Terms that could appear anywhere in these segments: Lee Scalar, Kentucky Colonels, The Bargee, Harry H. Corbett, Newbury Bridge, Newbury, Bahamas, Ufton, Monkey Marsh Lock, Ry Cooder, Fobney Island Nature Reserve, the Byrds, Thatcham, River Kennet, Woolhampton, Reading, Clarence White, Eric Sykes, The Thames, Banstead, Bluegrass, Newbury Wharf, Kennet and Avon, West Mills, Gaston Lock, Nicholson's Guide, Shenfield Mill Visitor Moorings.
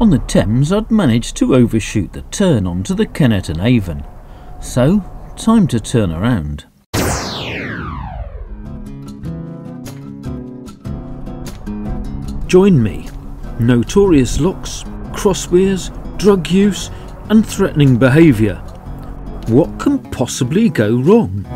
On the Thames I'd managed to overshoot the turn onto the Kennet and Avon, so time to turn around. Join me. Notorious locks, crosswires, drug use and threatening behaviour. What can possibly go wrong?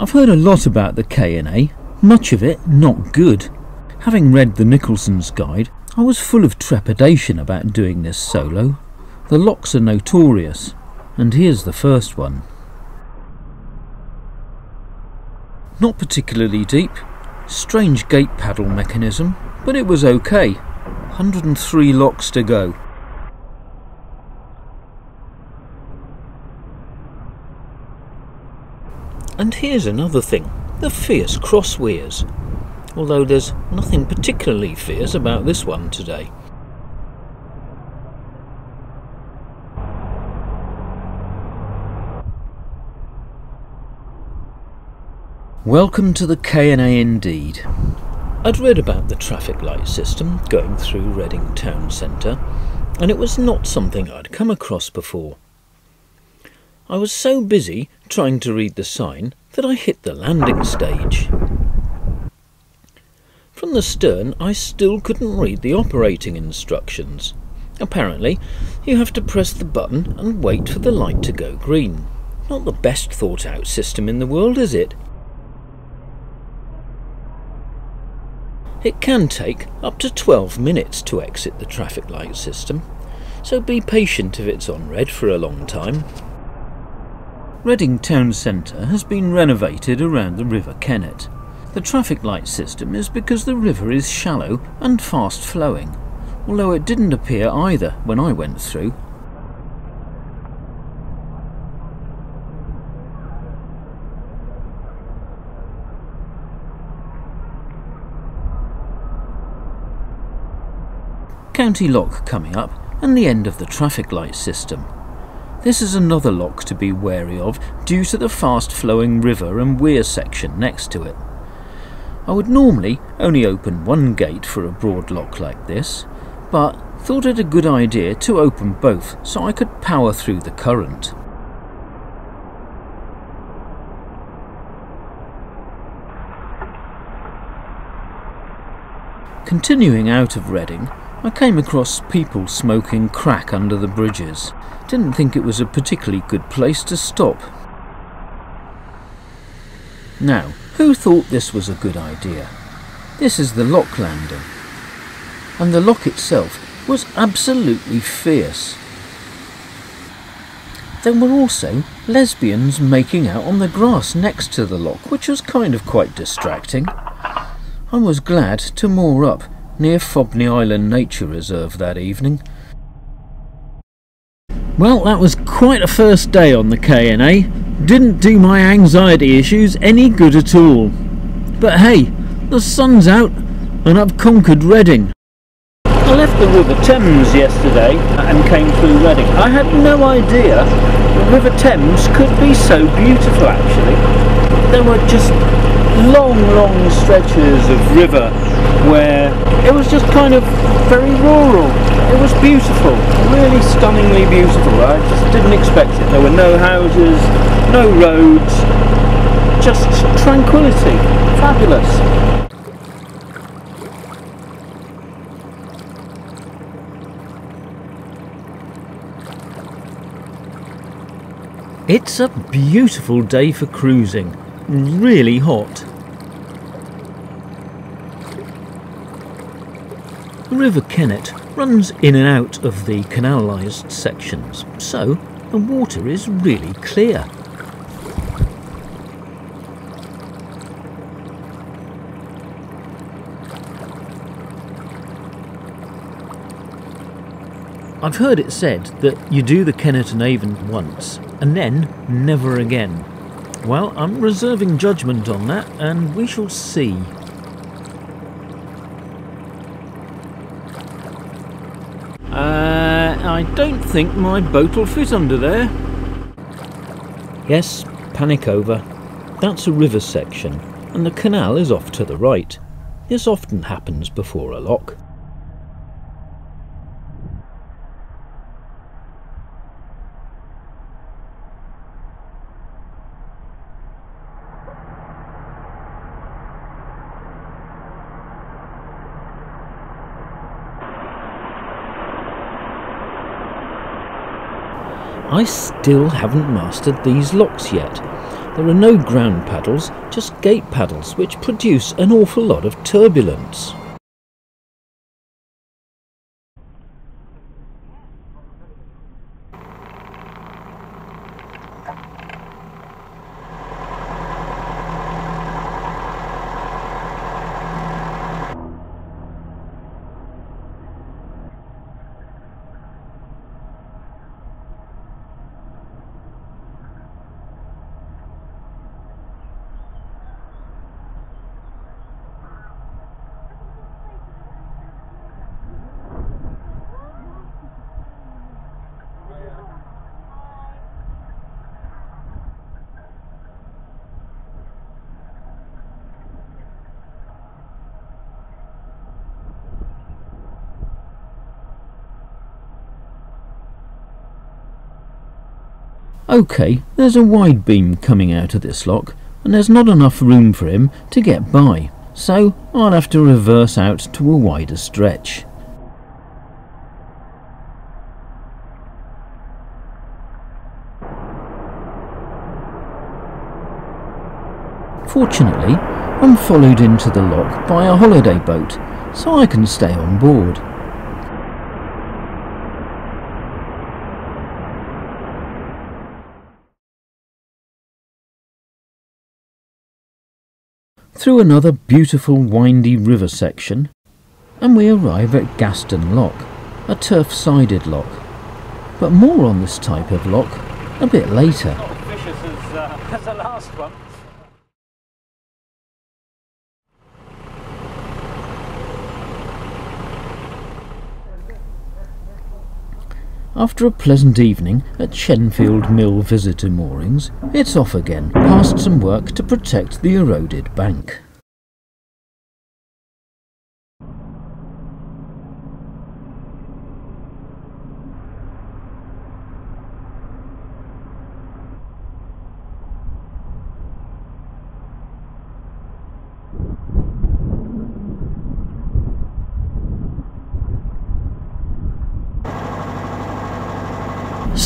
I've heard a lot about the K&A, much of it not good. Having read the Nicholson's Guide, I was full of trepidation about doing this solo. The locks are notorious, and here's the first one. Not particularly deep, strange gate paddle mechanism, but it was okay. 103 locks to go. And here's another thing, the fierce crosswires. Although there's nothing particularly fierce about this one today. Welcome to the K&A indeed. I'd read about the traffic light system going through Reading town centre, and it was not something I'd come across before. I was so busy trying to read the sign that I hit the landing stage. From the stern, I still couldn't read the operating instructions. Apparently, you have to press the button and wait for the light to go green. Not the best thought-out system in the world, is it? It can take up to 12 minutes to exit the traffic light system, so be patient if it's on red for a long time. Reading town centre has been renovated around the River Kennet. The traffic light system is because the river is shallow and fast flowing, although it didn't appear either when I went through. County Lock coming up and the end of the traffic light system. This is another lock to be wary of due to the fast flowing river and weir section next to it. I would normally only open one gate for a broad lock like this, but thought it a good idea to open both so I could power through the current. Continuing out of Reading, I came across people smoking crack under the bridges. Didn't think it was a particularly good place to stop. Now, who thought this was a good idea? This is the lock landing, and the lock itself was absolutely fierce. There were also lesbians making out on the grass next to the lock, which was kind of quite distracting. I was glad to moor up near Fobney Island Nature Reserve that evening. Well, that was quite a first day on the K&A. Didn't do my anxiety issues any good at all. But hey, the sun's out and I've conquered Reading. I left the River Thames yesterday and came through Reading. I had no idea the River Thames could be so beautiful actually. There were just long, long stretches of river where it was just kind of very rural. It was beautiful, really stunningly beautiful. I just didn't expect it. There were no houses, no roads, just tranquility. Fabulous. It's a beautiful day for cruising. Really hot. The River Kennet runs in and out of the canalised sections, so the water is really clear. I've heard it said that you do the Kennet and Avon once, and then never again. Well, I'm reserving judgment on that, and we shall see. I don't think my boat will fit under there. Yes, panic over. That's a river section, and the canal is off to the right. This often happens before a lock. I still haven't mastered these locks yet. There are no ground paddles, just gate paddles, which produce an awful lot of turbulence. OK, there's a wide beam coming out of this lock, and there's not enough room for him to get by, so I'll have to reverse out to a wider stretch. Fortunately, I'm followed into the lock by a holiday boat, so I can stay on board. Through another beautiful windy river section, and we arrive at Gaston Lock, a turf-sided lock. But more on this type of lock a bit later. Not as vicious as the last one. After a pleasant evening at Shenfield Mill Visitor Moorings, it's off again, past some work to protect the eroded bank.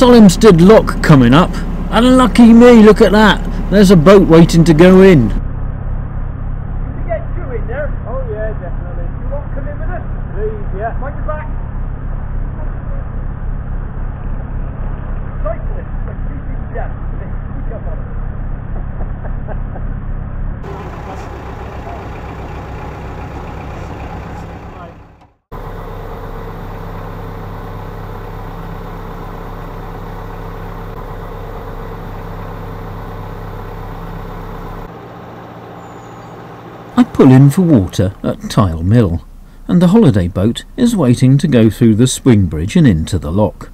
Solmsted Lock coming up, and lucky me, look at that, there's a boat waiting to go in. Did you get two in there? Oh yeah, definitely. You want to come in with us? Please, yeah. Mind your back. I pull in for water at Tile Mill, and the holiday boat is waiting to go through the swing bridge and into the lock.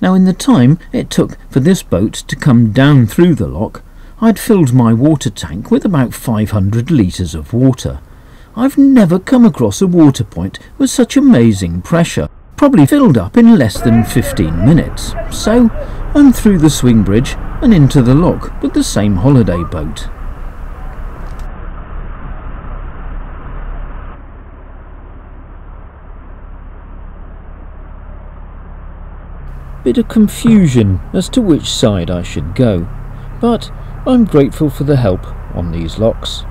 Now, in the time it took for this boat to come down through the lock, I'd filled my water tank with about 500 litres of water. I've never come across a water point with such amazing pressure, probably filled up in less than 15 minutes. So, I'm through the swing bridge and into the lock with the same holiday boat. Bit of confusion as to which side I should go, but I'm grateful for the help on these locks.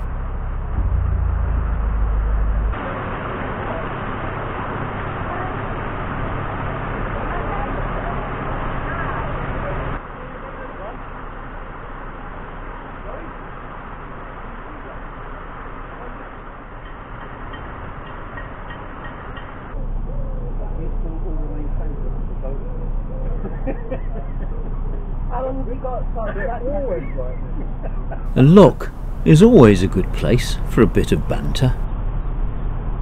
A lock is always a good place for a bit of banter.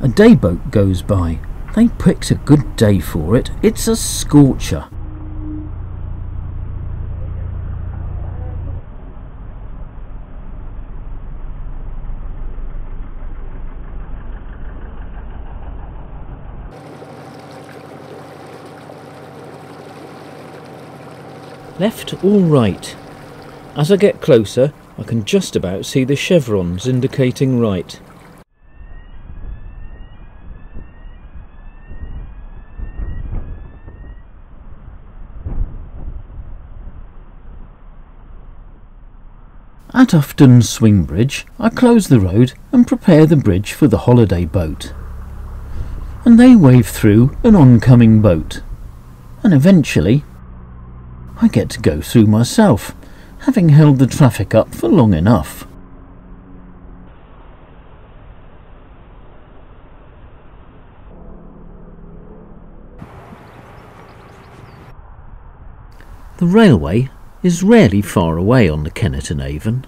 A day boat goes by, They picked a good day for it. It's a scorcher. Left or right? As I get closer, I can just about see the chevrons indicating right. At Ufton Swing Bridge, I close the road and prepare the bridge for the holiday boat. And they wave through an oncoming boat. And eventually, I get to go through myself, having held the traffic up for long enough. The railway is rarely far away on the Kennet and Avon.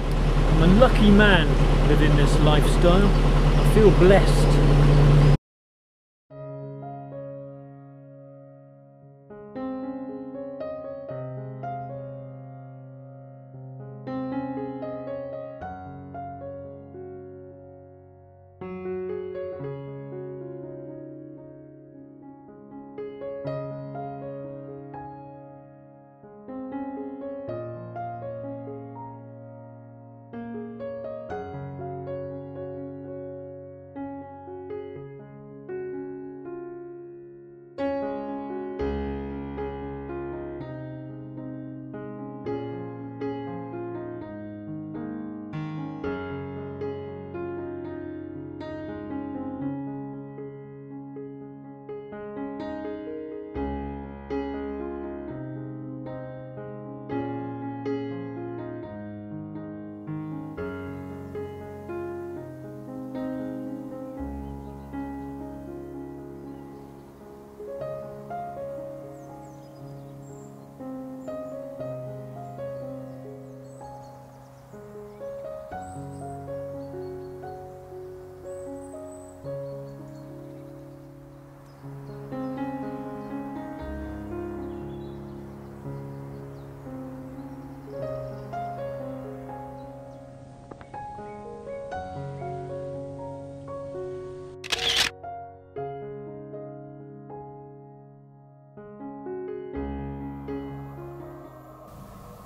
I'm a lucky man living this lifestyle. I feel blessed.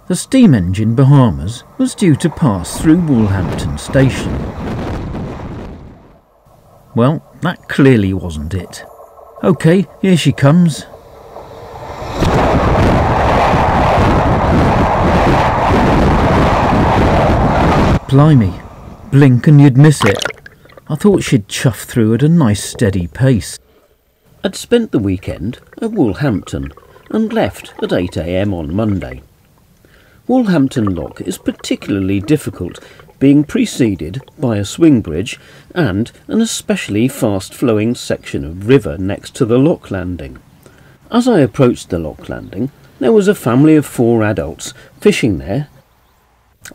The steam engine Bahamas was due to pass through Woolhampton station. Well, that clearly wasn't it. Okay, here she comes. Blimey, blink and you'd miss it. I thought she'd chuff through at a nice steady pace. I'd spent the weekend at Woolhampton and left at 8 AM on Monday. Woolhampton Lock is particularly difficult, being preceded by a swing bridge and an especially fast-flowing section of river next to the lock landing. As I approached the lock landing, there was a family of 4 adults fishing there.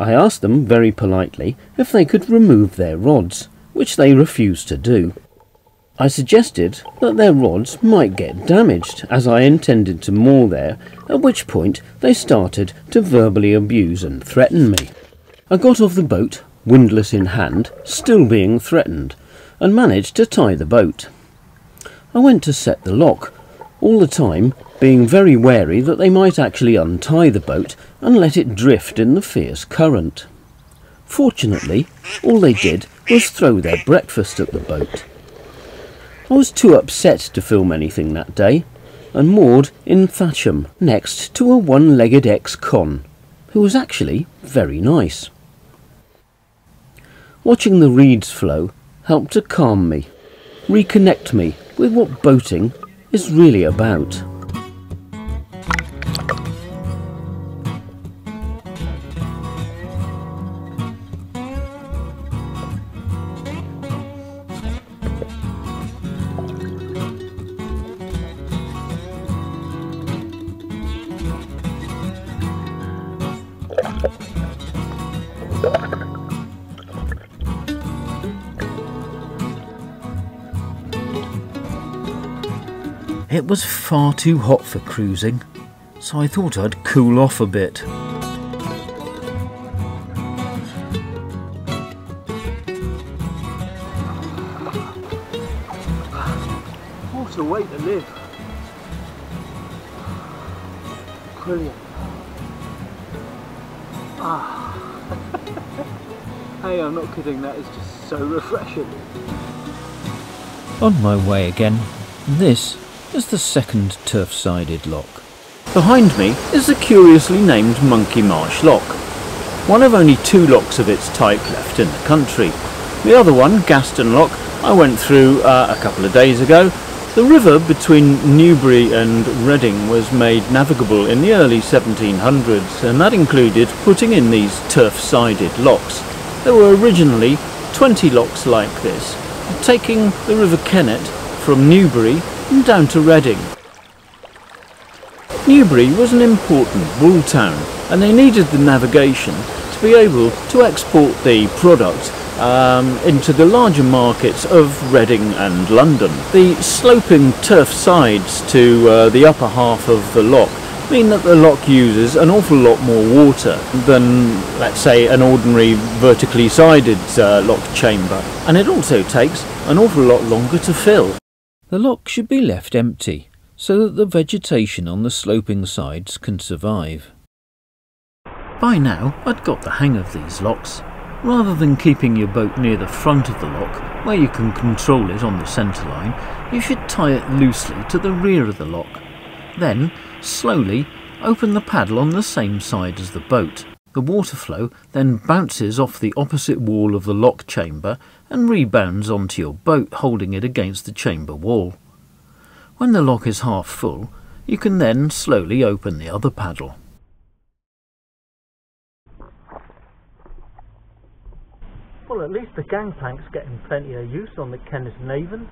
I asked them very politely if they could remove their rods, which they refused to do. I suggested that their rods might get damaged, as I intended to moor there, at which point they started to verbally abuse and threaten me. I got off the boat, windlass in hand, still being threatened, and managed to tie the boat. I went to set the lock, all the time being very wary that they might actually untie the boat and let it drift in the fierce current. Fortunately, all they did was throw their breakfast at the boat. I was too upset to film anything that day, and moored in Thatcham next to a one-legged ex-con, who was actually very nice. Watching the reeds flow helped to calm me, reconnect me with what boating is really about. It was far too hot for cruising, so I thought I'd cool off a bit. What a way to live. Brilliant. Ah. Hey, I'm not kidding, that is just so refreshing. On my way again, this is the second turf-sided lock. Behind me is the curiously named Monkey Marsh Lock, one of only two locks of its type left in the country. The other one, Gaston Lock, I went through a couple of days ago. The river between Newbury and Reading was made navigable in the early 1700s, and that included putting in these turf-sided locks. There were originally 20 locks like this, taking the River Kennet from Newbury and down to Reading. Newbury was an important wool town, and they needed the navigation to be able to export the product into the larger markets of Reading and London. The sloping turf sides to the upper half of the lock mean that the lock uses an awful lot more water than, let's say, an ordinary vertically sided lock chamber, and it also takes an awful lot longer to fill. The lock should be left empty so that the vegetation on the sloping sides can survive. By now I'd got the hang of these locks. Rather than keeping your boat near the front of the lock, where you can control it on the centreline, you should tie it loosely to the rear of the lock. Then, slowly, open the paddle on the same side as the boat. The water flow then bounces off the opposite wall of the lock chamber and rebounds onto your boat, holding it against the chamber wall. When the lock is half full, you can then slowly open the other paddle. Well, at least the gangplank's getting plenty of use on the Kennet and Avon.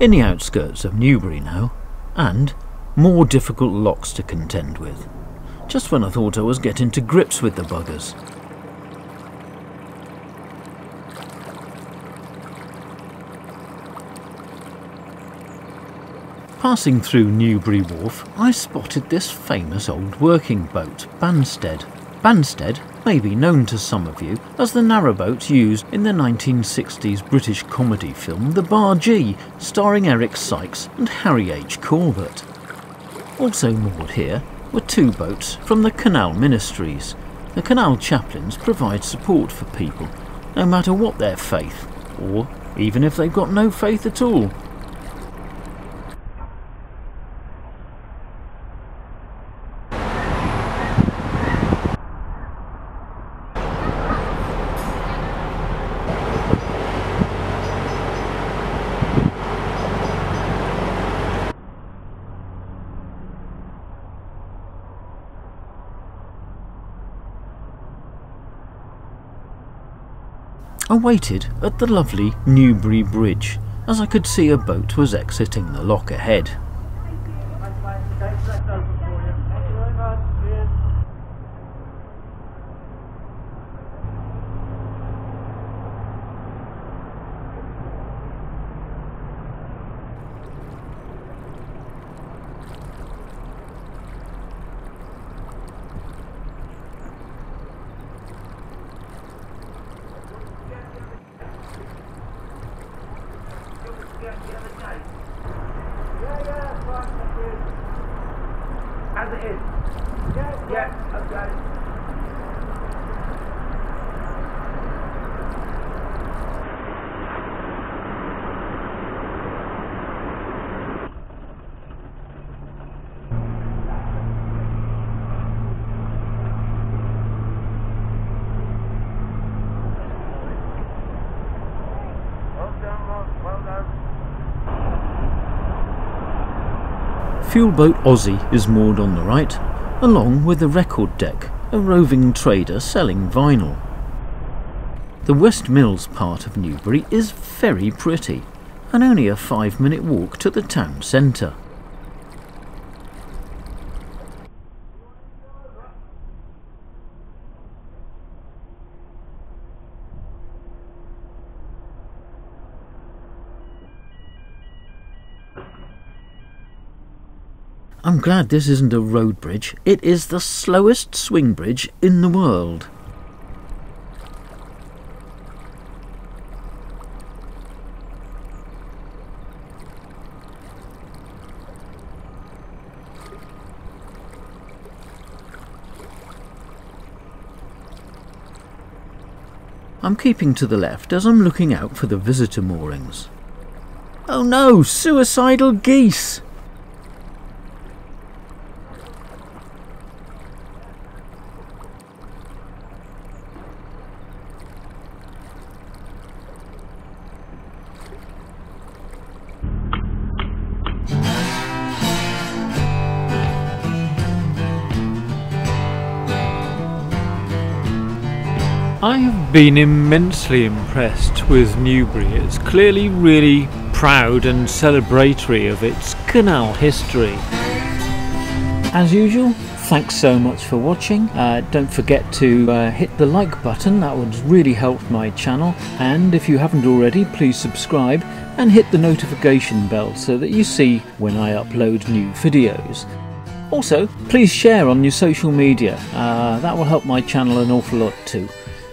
In the outskirts of Newbury now, and more difficult locks to contend with. Just when I thought I was getting to grips with the buggers. Passing through Newbury Wharf, I spotted this famous old working boat, Banstead. Banstead may be known to some of you as the narrowboat used in the 1960s British comedy film The Bargee, starring Eric Sykes and Harry H. Corbett. Also moored here were two boats from the Canal Ministries. The Canal chaplains provide support for people, no matter what their faith, or even if they've got no faith at all. I waited at the lovely Newbury Bridge, as I could see a boat was exiting the lock ahead. Fuel boat Aussie is moored on the right, along with the record deck, a roving trader selling vinyl. The West Mills part of Newbury is very pretty, and only a 5-minute walk to the town centre. I'm glad this isn't a road bridge. It is the slowest swing bridge in the world. I'm keeping to the left as I'm looking out for the visitor moorings. Oh no! Suicidal geese! I have been immensely impressed with Newbury. It's clearly really proud and celebratory of its canal history. As usual, thanks so much for watching. Don't forget to hit the like button, that would really help my channel. And if you haven't already, please subscribe and hit the notification bell so that you see when I upload new videos. Also, please share on your social media. That will help my channel an awful lot too.